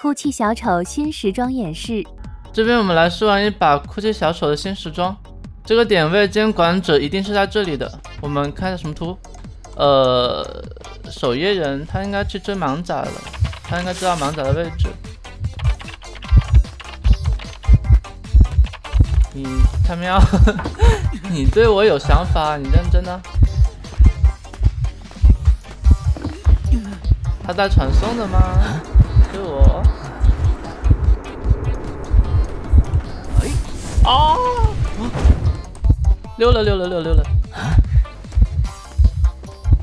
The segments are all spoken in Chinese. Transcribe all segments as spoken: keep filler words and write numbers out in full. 哭泣小丑新时装演示。这边我们来试玩一把哭泣小丑的新时装，这个点位监管者一定是在这里的。我们看一下什么图？呃，守夜人他应该去追盲仔了，他应该知道盲仔的位置。你他喵！你对我有想法？你认真啊？ 他在传送的吗？对我。哎，啊！溜了溜了溜溜了。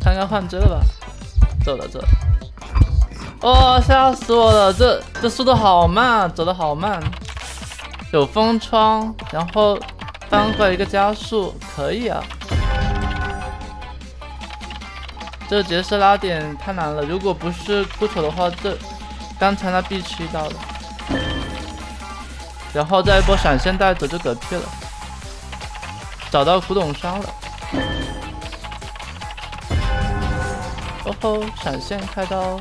他应该换针了吧？走了走了。哦，吓死我了！这这速度好慢，走得好慢。有封窗，然后翻过一个加速，可以啊。 这杰斯拉点太难了，如果不是哭丑的话，这刚才他必吃一刀了，然后再一波闪现带走就嗝屁了。找到古董商了，哦吼，闪现开刀，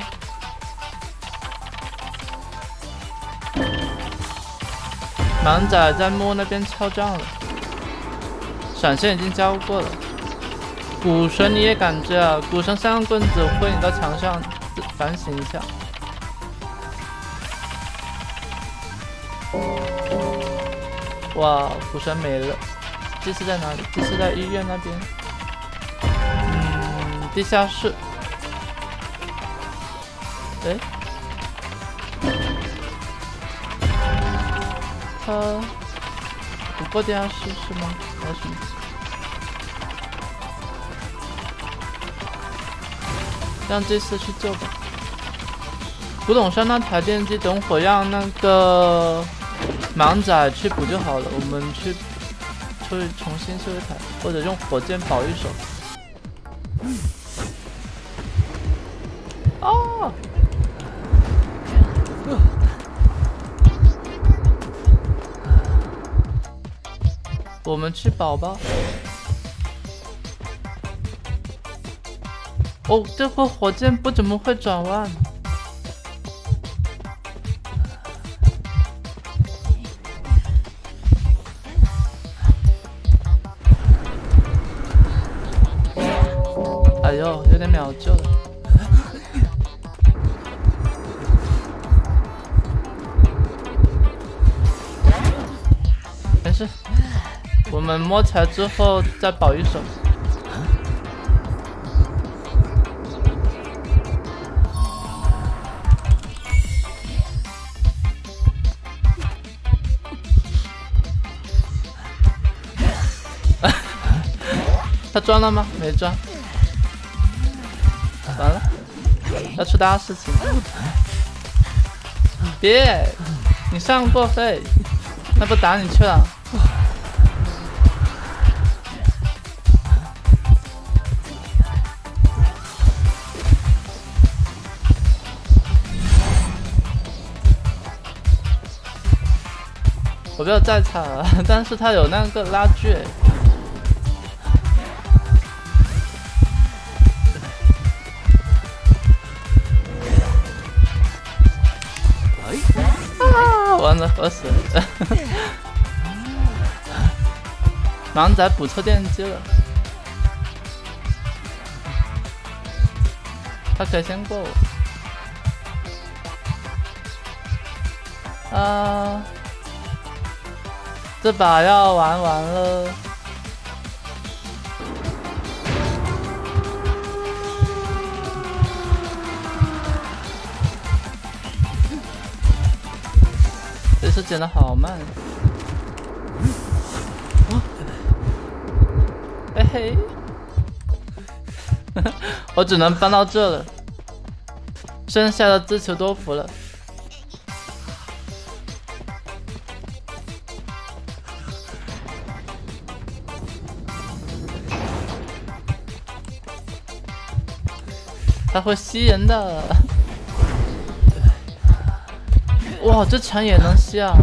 盲仔在摸那边敲账了，闪现已经交过了。 股神你也敢这样？股神三个棍子挥你到墙上，反省一下。哇，股神没了，祭司在哪里？祭司在医院那边。嗯，地下室。哎，他不过地下室是吗？还是什么？ 让这次去救吧。古董商那台电机，等会让那个盲仔去补就好了。我们去去重新修一台，或者用火箭保一手。哦，我们去保吧。 哦，这会火箭不怎么会转弯。哎呦，有点秒救了。没事，我们摸起来之后再保一手。 他装了吗？没装。完了，要出大事情！别，你上过飞，那不打你去了。我不要再踩了，但是他有那个拉锯。 完了，我死了！盲仔补错电机了，他可以先过我。啊，这把要玩完了。这剪的好慢，哎嘿，我只能搬到这了，剩下的自求多福了。它会吸人的。 哇，这墙也能吸啊！